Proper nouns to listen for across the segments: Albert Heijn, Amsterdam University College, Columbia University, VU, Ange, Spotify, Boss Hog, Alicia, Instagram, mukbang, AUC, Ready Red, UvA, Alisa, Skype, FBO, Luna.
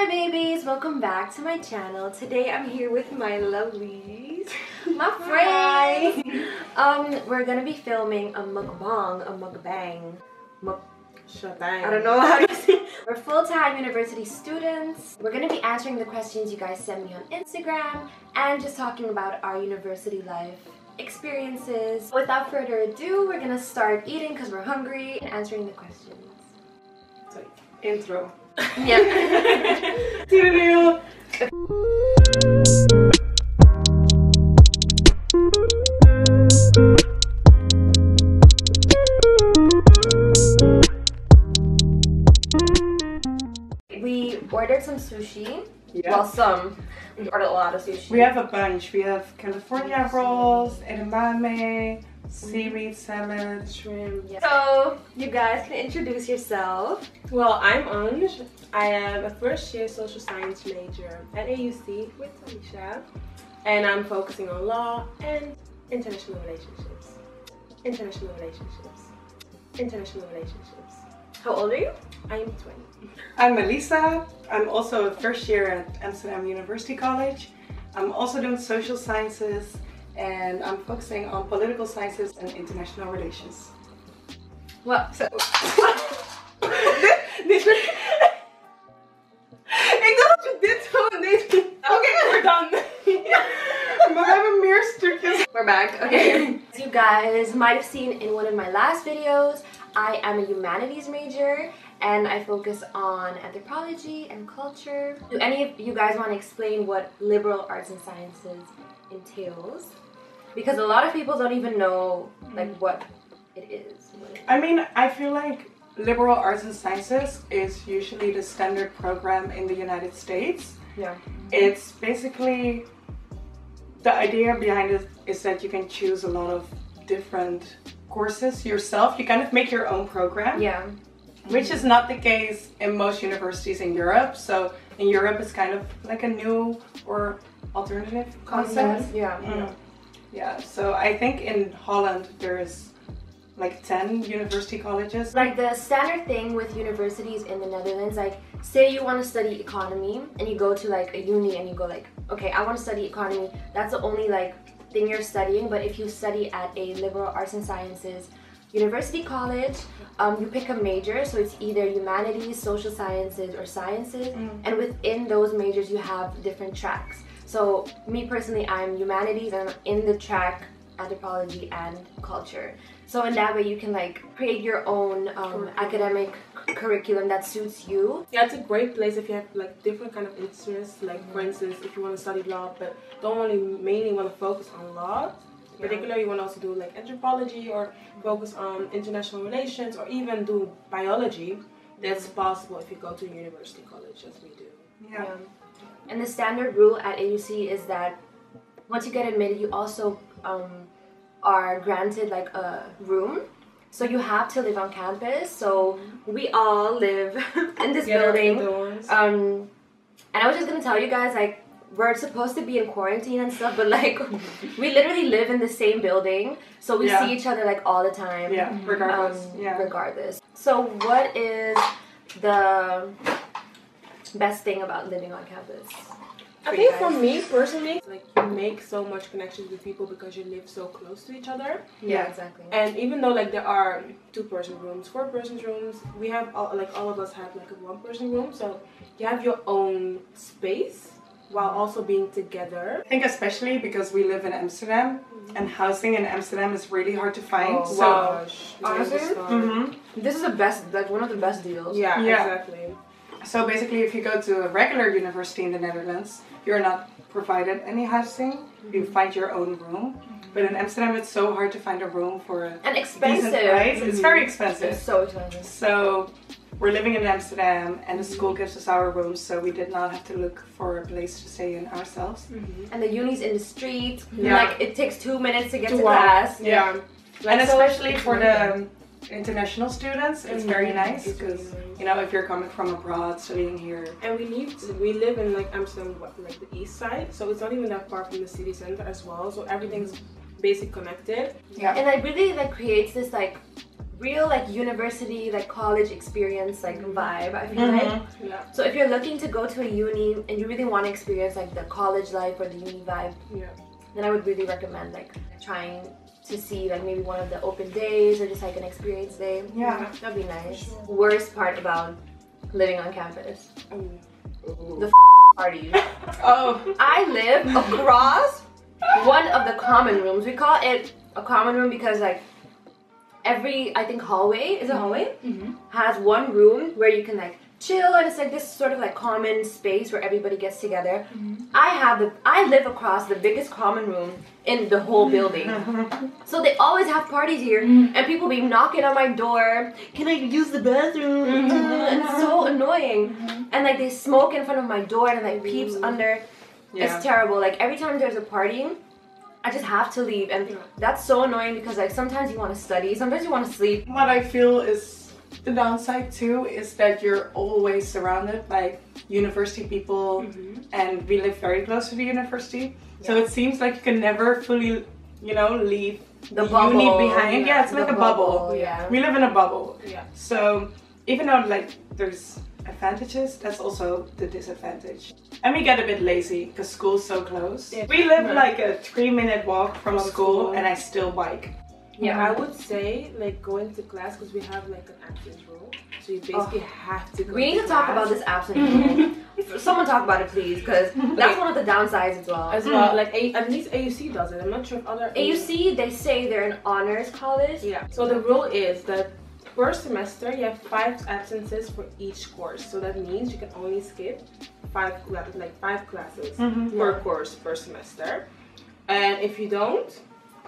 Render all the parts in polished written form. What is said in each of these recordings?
Hi my babies, welcome back to my channel. Today I'm here with my lovelies, my friends. We're gonna be filming a mukbang, a mukbang. I don't know how to say. We're full-time university students. We're gonna be answering the questions you guys send me on Instagram and just talking about our university life experiences. Without further ado, we're gonna start eating because we're hungry and answering the questions. So, intro. Yeah. Tutorial. We ordered some sushi. Yeah. Well, some. We ordered a lot of sushi. We have a bunch. We have California rolls, edamame, seaweed salad, shrimp. Yeah. So, you guys can introduce yourself. Well, I'm Ange. I am a first-year social science major at AUC with Alicia, and I'm focusing on law and international relationships. International relationships. International relationships. How old are you? I am 20. I'm Melissa. I'm also a first year at Amsterdam University College. I'm also doing social sciences, and I'm focusing on political sciences and international relations. Well, so... Ik dacht dat je dit zo en dit... Okay, we're done. Maar we hebben meer stukjes. We're back, okay. As you guys might have seen in one of my last videos, I am a humanities major and I focus on anthropology and culture. Do any of you guys want to explain what liberal arts and sciences entails? Because a lot of people don't even know like what it is. I mean, I feel like liberal arts and sciences is usually the standard program in the United States. Yeah. It's basically, the idea behind it is that you can choose a lot of different courses yourself. You kind of make your own program. Yeah. Which is not the case in most universities in Europe. So in Europe, it's kind of like a new or alternative concept. Yeah. Yeah. Mm. Yeah. So I think in Holland there is like 10 university colleges. Like the standard thing with universities in the Netherlands, like say you want to study economy and you go to like a uni and you go like, okay, I want to study economy. That's the only like thing you're studying. But if you study at a liberal arts and sciences university college, you pick a major, so it's either humanities, social sciences, or sciences. And within those majors you have different tracks. So me personally, I'm humanities and I'm in the track anthropology and culture. So in that way you can like create your own academic curriculum that suits you. Yeah, it's a great place if you have like different kind of interests, like for instance if you want to study law but don't only mainly want to focus on law. Yeah. Particularly you want to also do like anthropology or focus on international relations or even do biology. That's possible if you go to a university college as we do. Yeah. And the standard rule at AUC is that once you get admitted you also are granted like a room, so you have to live on campus. So we all live in this building. And I was just gonna tell you guys, like, we're supposed to be in quarantine and stuff, but like we literally live in the same building, so we see each other like all the time. Yeah. Regardless. Regardless. So what is the best thing about living on campus? I think for me personally, like you make so much connections with people because you live so close to each other. Yeah, exactly. And even though like there are 2-person rooms, 4-person rooms, we have all of us have like a 1-person room, so you have your own space while also being together. I think especially because we live in Amsterdam and housing in Amsterdam is really hard to find. Oh, so honestly, this is the best, like one of the best deals. Yeah, yeah. Exactly. So basically if you go to a regular university in the Netherlands, you're not provided any housing. You find your own room. But in Amsterdam it's so hard to find a room for a decent price. It's very expensive. It's so expensive. So we're living in Amsterdam and the school gives us our rooms, so we did not have to look for a place to stay in ourselves. And the uni's in the street. Like it takes 2 minutes to get to class. Yeah. Like, and especially so for the international students, it's very nice because you know if you're coming from abroad studying here. And we live in like Amsterdam, like the east side, so it's not even that far from the city center as well. So everything's basically connected. Yeah. And it really like creates this like real like university, like college experience, like vibe, I feel like. Yeah. So if you're looking to go to a uni and you really want to experience like the college life or the uni vibe, then I would really recommend like trying to see like maybe one of the open days or just like an experience day. Yeah. That'd be nice. Sure. Worst part about living on campus. The parties. I live across one of the common rooms. We call it a common room because like every, I think, hallway is a hallway, has one room where you can like chill, and it's like this sort of like common space where everybody gets together. I live across the biggest common room in the whole building, so they always have parties here, and people be knocking on my door. Can I use the bathroom? And it's so annoying, and like they smoke in front of my door and like peeps under. It's terrible. Like every time there's a party, I just have to leave, and that's so annoying because like sometimes you want to study, sometimes you want to sleep. What I feel is the downside too is that you're always surrounded by university people, and we live very close to the university, so it seems like you can never fully, you know, leave the uni behind. Yeah, it's like a bubble. Yeah, we live in a bubble. Yeah. So even though like there's advantages, that's also the disadvantage, and we get a bit lazy because school's so close. We live like a 3-minute walk from school, and I still bike. Yeah, I would say like going to class, because we have like an absence rule, so you basically have to go. We need to talk about this absence rule. Someone talk about it, please, because that's one of the downsides as well. Like at least AUC does it. I'm not sure if other AUC, they say they're an honors college. Yeah. So the rule is that first semester you have 5 absences for each course. So that means you can only skip 5 classes per course per semester, and if you don't,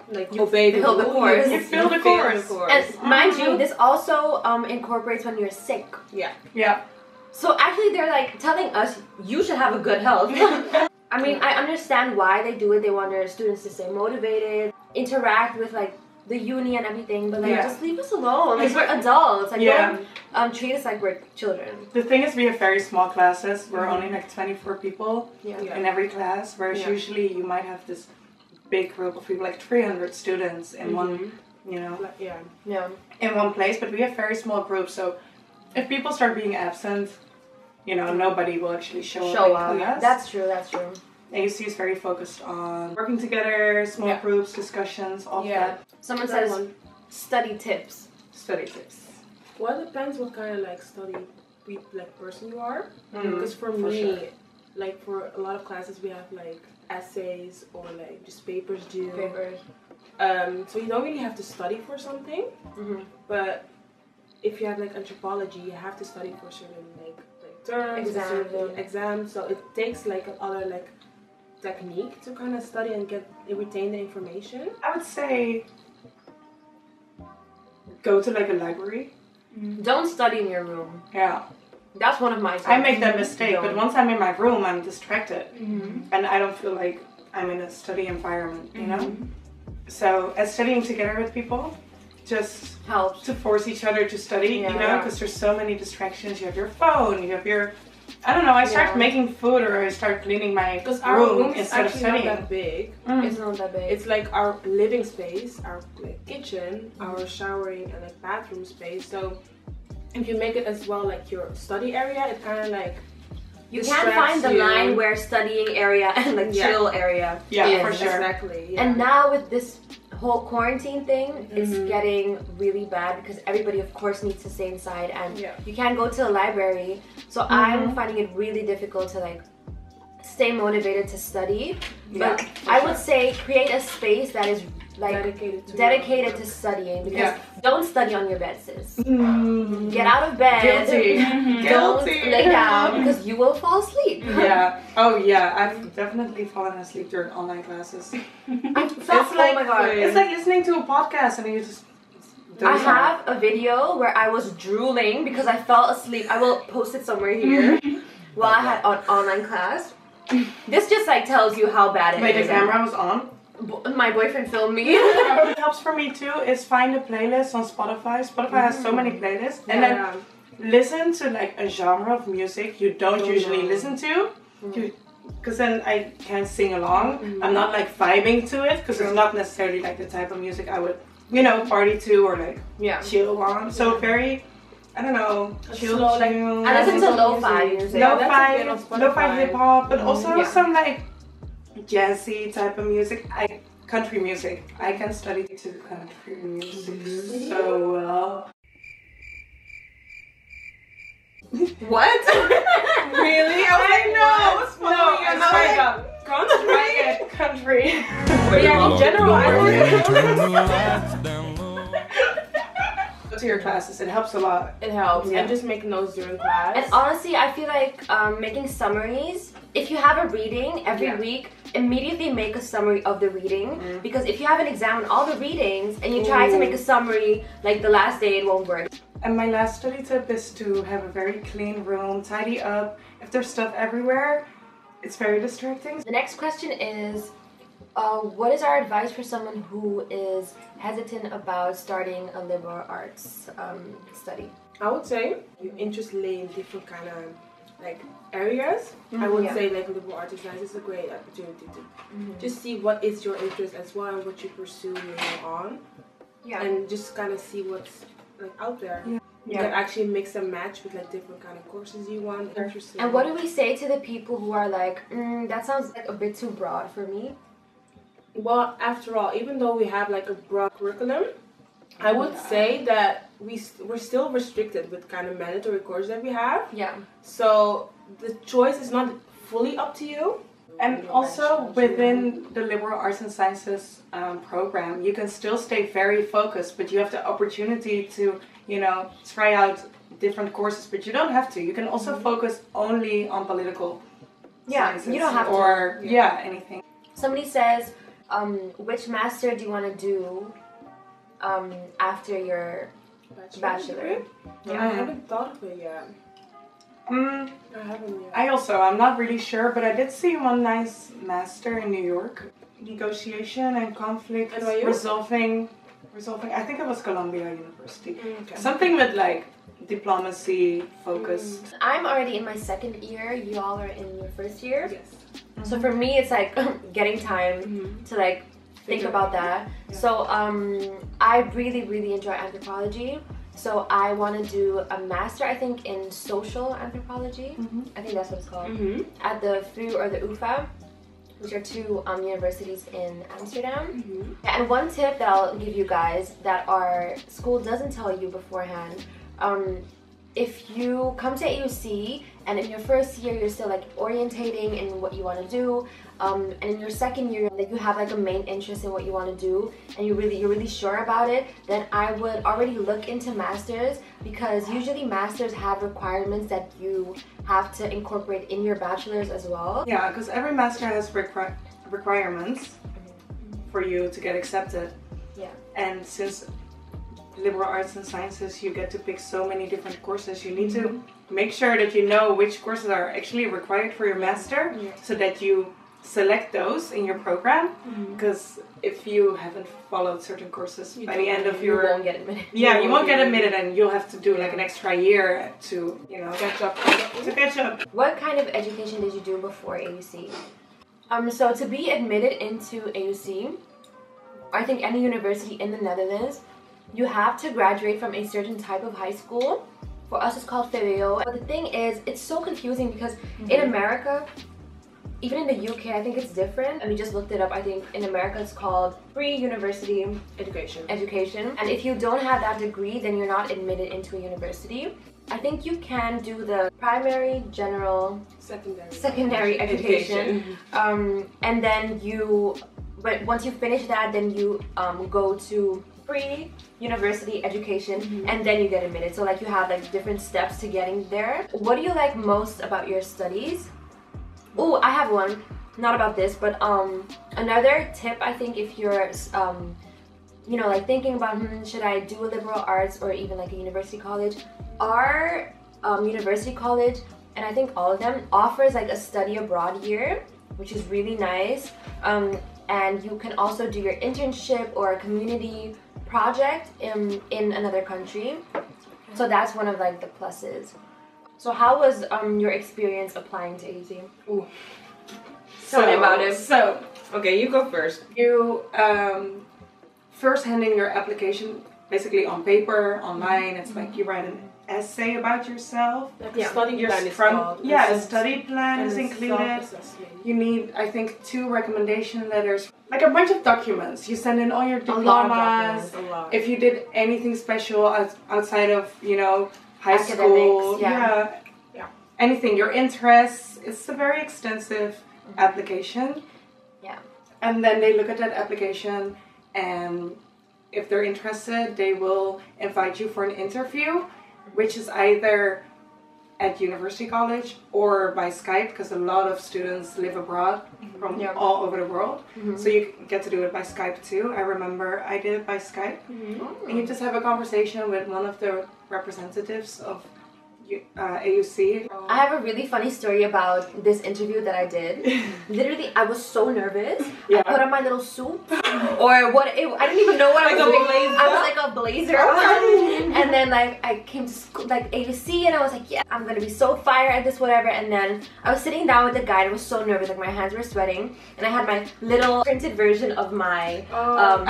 like you fill the course. You fill the course. And mind you, this also incorporates when you're sick. Yeah. Yeah. So actually they're like telling us you should have a good health. I mean, I understand why they do it. They want their students to stay motivated, interact with like the uni and everything, but like just leave us alone. Like we're adults. Like don't treat us like we're children. The thing is, we have very small classes. We're only like 24 people in every class, whereas usually you might have this big group of people, like 300 students in one, you know, in one place. But we have very small groups, so if people start being absent, you know, nobody will actually show up. That's true. That's true. AUC is very focused on working together, small groups, discussions, all that. Someone says study tips. Study tips. Well, it depends what kind of like person you are. Because for me, like for a lot of classes, we have like essays or like just papers due. So you don't really have to study for something, but if you have like anthropology, you have to study for certain like terms, exams. So it takes like another like technique to kind of study and get retain the information. I would say go to like a library. Don't study in your room. Yeah. That's one of my tips. I make that mistake, but once I'm in my room, I'm distracted, and I don't feel like I'm in a study environment, you know? So, as studying together with people just helps to force each other to study, you know? Because there's so many distractions. You have your phone, you have your... I don't know, I start making food or I start cleaning my room instead of studying. It's not that big. It's not that big. It's like our living space, our like, kitchen, our showering and like bathroom space. So if you make it as well like your study area, it kind of like you can't find the line where studying area and like chill area. Yeah, for sure. Exactly. Yeah. And now with this whole quarantine thing, it's getting really bad because everybody, of course, needs to stay inside, and you can't go to a library. So I'm finding it really difficult to like stay motivated to study. But I would say create a space that is like dedicated to studying, because don't study on your bed, sis. Get out of bed. Guilty. Don't lay down because you will fall asleep. Oh yeah, I've definitely fallen asleep during online classes. Oh my god. It's like listening to a podcast and you just have a video where I was drooling because I fell asleep. I will post it somewhere here while I had an online class. This just like tells you how bad it is. Wait, the camera was on? My boyfriend filmed me. What helps for me too is find a playlist on Spotify. Spotify has so many playlists, and then listen to like a genre of music you don't usually listen to, because then I can't sing along. I'm not like vibing to it because it's not necessarily like the type of music I would you know, party to or like chill on. So very, I don't know, chill, slow, like, and listen to lo-fi hip hop, but also some like jazzy type of music. Country music. I can study to country music so well. What? Really? I was like, no, I was like, country. Wait, yeah, in general, Go to your classes. It helps a lot. It helps. Yeah. And just make notes during class. And honestly, I feel like making summaries. If you have a reading every week, immediately make a summary of the reading, because if you haven't examined all the readings and you try to make a summary like the last day, it won't work. And my last study tip is to have a very clean room, tidy up. If there's stuff everywhere, it's very distracting. The next question is, what is our advice for someone who is hesitant about starting a liberal arts study? I would say you're interested in different kind of like areas. I would say like liberal arts and science is a great opportunity to just see what is your interest as well and what you pursue moving on. Yeah. And just kind of see what's like out there. Yeah. You can actually mix and match with like different kind of courses you want. Interesting. And what do we say to the people who are like, that sounds like a bit too broad for me? Well, after all, even though we have like a broad curriculum, I would say that we're still restricted with kind of mandatory courses that we have. Yeah. So the choice is not fully up to you. And also within the liberal arts and sciences program, you can still stay very focused, but you have the opportunity to, you know, try out different courses, but you don't have to. You can also focus only on political sciences. You don't have to. Yeah, anything. Somebody says, which master do you want to do after your bachelor? Yeah, I haven't thought of it yet. I haven't yet. I also, I'm not really sure, but I did see one nice master in New York. Negotiation and conflict resolving. I think it was Columbia University. Okay. Something with like diplomacy focused. I'm already in my second year. You all are in your first year. Yes. So for me, it's like getting time to like think about that. Yeah. So I really, really enjoy anthropology. So I want to do a master, I think, in social anthropology. I think that's what it's called. At the VU or the UvA, which are two universities in Amsterdam. And one tip that I'll give you guys that our school doesn't tell you beforehand, if you come to AUC and in your first year you're still like orientating in what you want to do, and in your second year like you have like a main interest in what you want to do and you're really sure about it, then I would already look into masters, because usually masters have requirements that you have to incorporate in your bachelor's as well. Yeah, because every master has requirements for you to get accepted. Yeah. And since liberal arts and sciences, you get to pick so many different courses, you need to make sure that you know which courses are actually required for your master, so that you select those in your program, because if you haven't followed certain courses by the end of your, you won't get admitted. Yeah, you won't get admitted, and you'll have to do like an extra year to, you know, catch up. What kind of education did you do before AUC? So to be admitted into AUC, I think any university in the Netherlands, you have to graduate from a certain type of high school. For us, it's called FBO. But the thing is, it's so confusing because in America, even in the UK, I think it's different. And we just looked it up. I think in America, it's called pre-university education. And if you don't have that degree, then you're not admitted into a university. I think you can do the primary, general, secondary education. And then you, but once you finish that, then you go to pre-university education, and then you get admitted. So like you have like different steps to getting there. What do you like most about your studies? Oh, I have one, not about this, but another tip, I think, if you're you know, like thinking about should I do a liberal arts or even like a university college, our university college, and I think all of them, offers like a study abroad year, which is really nice. And you can also do your internship or a community project in another country. So that's one of like the pluses. So how was your experience applying to AUC? Ooh. Tell me about it. So, okay, you go first. You first handing your application basically on paper, online. It's like you write an essay about yourself. Like a study plan is called. Yeah, a study plan is included. You need, I think, 2 recommendation letters. Like a bunch of documents. You send in all your diplomas. If you did anything special outside of, you know, high school. Yeah. Yeah. Anything, your interests. It's a very extensive application. Yeah. And then they look at that application, and if they're interested, they will invite you for an interview, which is either at University College or by Skype, because a lot of students live abroad from all over the world. So you get to do it by Skype too. I remember I did it by Skype. And you just have a conversation with one of the representatives of AUC. I have a really funny story about this interview that I did. Literally, I was so nervous. Yeah. I put on my little suit or what? I didn't even know what I was doing. I was like a blazer on, and then like I came to school, like AUC, and I was like, yeah, I'm gonna be so fire at this, whatever. And then I was sitting down with the guy. I was so nervous, like my hands were sweating, and I had my little printed version of my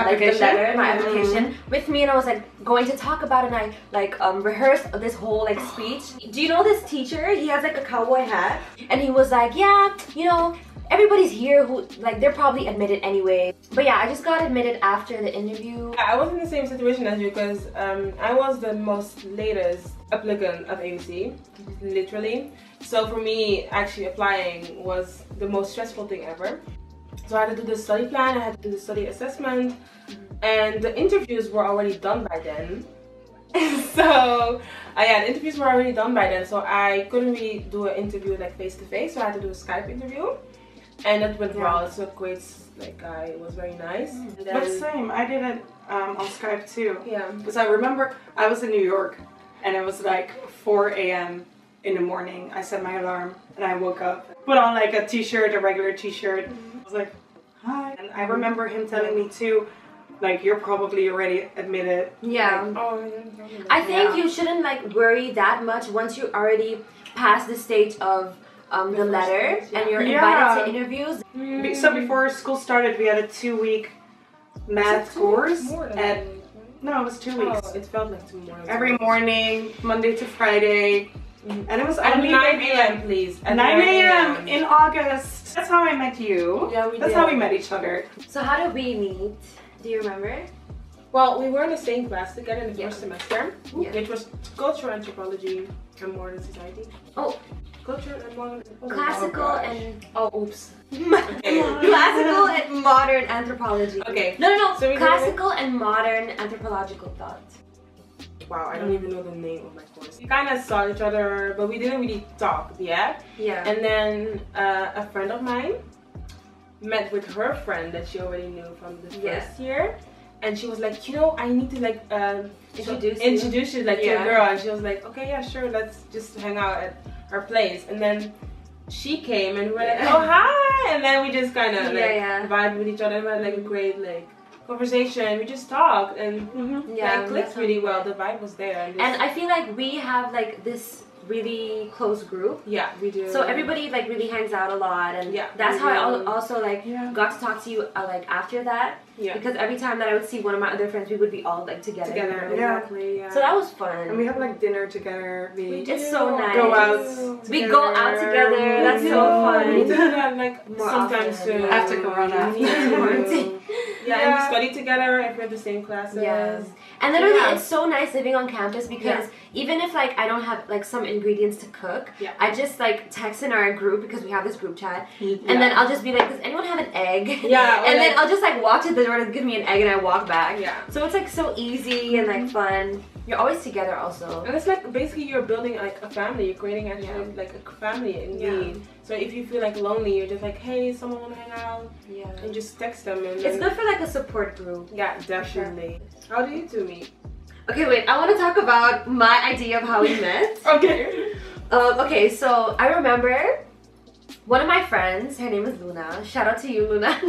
like the letter, my application with me, and I was like going to talk about it. And I like rehearsed this whole like speech. Do you know this teacher? He has like a cowboy hat, and he was like, yeah, you know, everybody's here who like they're probably admitted anyway. But yeah, I just got admitted after the interview. I was in the same situation as you, because I was the most latest applicant of AUC, literally. So for me, actually applying was the most stressful thing ever. So I had to do the study plan, I had to do the study assessment, and the interviews were already done by then. So yeah, the interviews were already done by then, so I couldn't really do an interview like face to face, so I had to do a Skype interview, and that went well. So great, like it was very nice. But same, I did it on Skype too. Yeah, because I remember I was in New York, and it was like 4 a.m. in the morning. I set my alarm and I woke up, put on like a t-shirt, a regular t-shirt. I was like, hi, and I remember him telling me too, like, you're probably already admitted. Yeah. Like, I think you shouldn't like worry that much once you already pass the stage of the letter stage, and you're invited to interviews. So before school started, we had a 2-week math course. No, it was 2 weeks. Oh, it felt like 2 mornings. Every morning, Monday to Friday. And it was at 9 a.m. please. At 9 a.m. in August. That's how I met you. Yeah, we That's how we met each other. So how did we meet? Do you remember? Well, we were in the same class together in the first semester, which was cultural anthropology and modern society. Oh, cultural and modern. Classical and classical and modern anthropology. Okay. No, no, no. So classical and modern anthropological thought. Wow, I don't even know the name of my course. We kind of saw each other, but we didn't really talk yet. Yeah. And then a friend of mine met with her friend that she already knew from the first year, and she was like, you know, I need to like introduce you like to a girl, and she was like, okay, yeah, sure, let's just hang out at her place. And then she came, and we were like, oh hi, and then we just kind of like vibe with each other, and we had like a great like conversation. We just talked, and it clicked really well. The vibe was there, and I feel like we have like this really close group. Yeah, we do. So everybody like really hangs out a lot, and that's how I also like got to talk to you like after that. Yeah. Because every time that I would see one of my other friends, we would be all like together. Exactly. Yeah. So that was fun. And we have like dinner together. We do. It's so nice. Go out. Together. We go out together. We that's do. So fun. We do that like more sometimes soon. After Corona. And we study together and we have the same classes. Yes. And literally, it's so nice living on campus, because even if like I don't have like some ingredients to cook, I just like text in our group, because we have this group chat, and then I'll just be like, does anyone have an egg? Yeah. And then I'll just like walk to the door and give me an egg, and I walk back. Yeah. So it's like so easy and like fun. You're always together also. And it's like basically you're building like a family. You're creating actually like a family indeed. Yeah. So if you feel like lonely, you're just like, hey, someone wanna hang out? Yeah. And just text them. And it's good for like a support group. Yeah, definitely. Sure. How do you two meet? Okay, wait, I want to talk about my idea of how we met. Okay. Okay, so I remember one of my friends, her name is Luna. Shout out to you, Luna.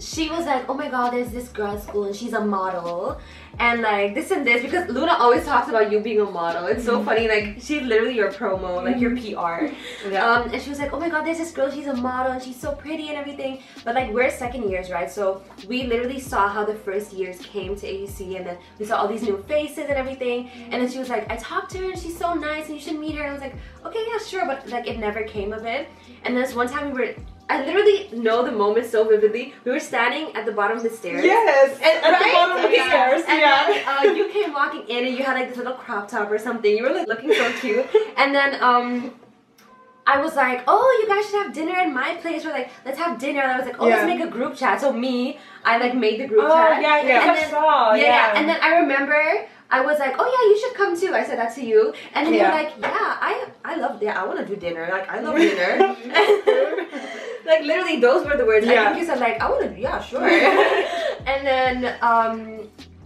she was like, oh my god, there's this grad school and she's a model and like this and this, because Luna always talks about you being a model. It's so funny, like she's literally your promo, like your PR. Yeah. And she was like, oh my god, there's this girl, she's a model and she's so pretty and everything, but like we're second years, right? So we literally saw how the first years came to AUC and then we saw all these new faces and everything. And then she was like, I talked to her and she's so nice and you should meet her. And I was like, okay, yeah, sure, but like it never came of it. And then this one time we were, I literally know the moment so vividly. We were standing at the bottom of the stairs. Yes, and right? At the bottom of the stairs. And then you came walking in, and you had like this little crop top or something. You were like looking so cute. And then I was like, oh, you guys should have dinner in my place. We're like, let's have dinner. And I was like, oh, let's make a group chat. So me, I like made the group chat. Oh yeah, yeah. And then, And then I remember, I was like, oh yeah, you should come too. I said that to you, and then you're like, yeah, I love that. I want to do dinner. Like I love dinner. Like literally, those were the words. Yeah. I think you said like, I want to. Yeah, sure. And then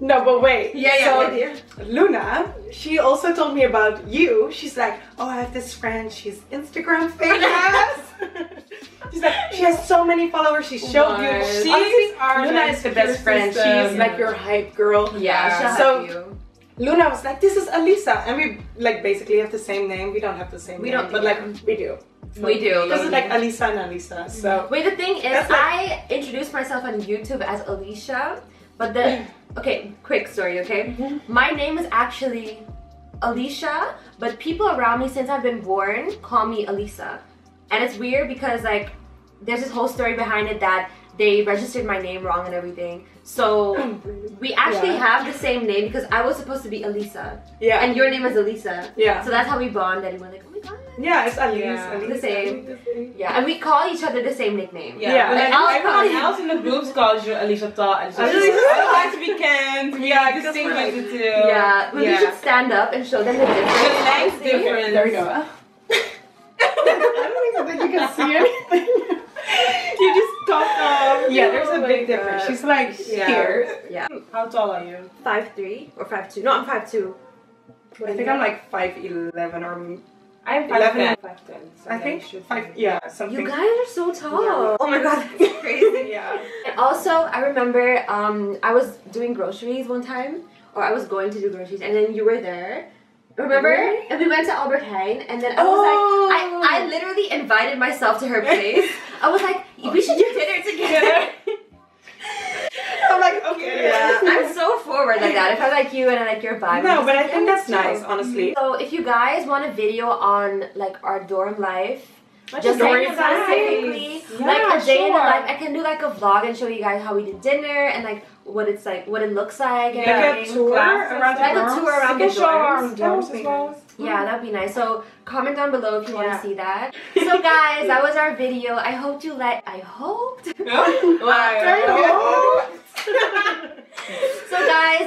no, but wait. Yeah, yeah. So Luna, she also told me about you. She's like, oh, I have this friend. She's Instagram famous. She's like, she has so many followers. She showed you. Luna is the best friend. She's like your hype girl. Yeah. She'll hype you. Luna was like, this is Alisa, and we like basically have the same name. We don't have the same name, but like we do. So we do. This is like Alisa and Alisa. So wait, the thing is, like, I introduced myself on YouTube as Alicia, but then okay, quick story. Okay, my name is actually Alicia, but people around me since I've been born call me Alisa, and it's weird because like there's this whole story behind it that they registered my name wrong and everything. So we actually have the same name because I was supposed to be Alisa. Yeah. And your name is Alisa. Yeah. So that's how we bond and we're like, oh my god. Yeah, it's Alisa. Yeah. Alisa. The same. Yeah. And we call each other the same nickname. Yeah. Like, everyone else in the groups calls you Alisa Ta, Alisa. Otherwise we can't. Yeah, distinguish the two. Yeah. But we should stand up and show them the difference. The length difference. There we go. I don't even think you can see anything. You just talked off. Yeah, there's a big difference. God. She's like here. Yeah. How tall are you? 5'3" or 5'2". No, I'm 5'2". I think I'm like 5'11" or I'm 5'11". 5'10". So I think 5. Yeah, something. You guys are so tall. Yeah. Oh my god, that's crazy. Yeah. And also, I remember I was doing groceries one time, or I was going to do groceries, and then you were there. Remember? Really? And we went to Albert Heijn, and then I was like, I literally invited myself to her place. I was like, we should do dinner together. I'm like, okay. Yeah. I'm so forward like that. If I like you and I like your vibe. No, but I think that's nice, honestly. So if you guys want a video on like our dorm life, just like specifically, like a day in the life, I can do like a vlog and show you guys how we did dinner and like what it's like, what it looks like, and like a tour around the dorms as well. Yeah, that'd be nice. So comment down below if you want to see that. So guys, that was our video. I hope you like. I hoped. So guys,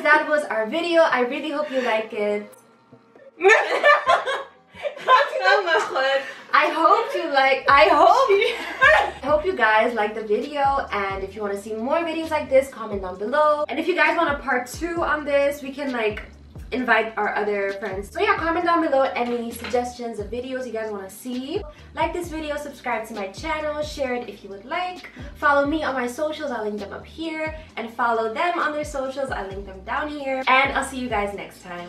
that was our video. I really hope you like it. I hope you guys liked the video, and if you want to see more videos like this, comment down below. And if you guys want a part 2 on this, we can like invite our other friends. So yeah, comment down below any suggestions of videos you guys want to see. Like this video, subscribe to my channel, share it if you would like. Follow me on my socials, I'll link them up here. And follow them on their socials, I'll link them down here. And I'll see you guys next time.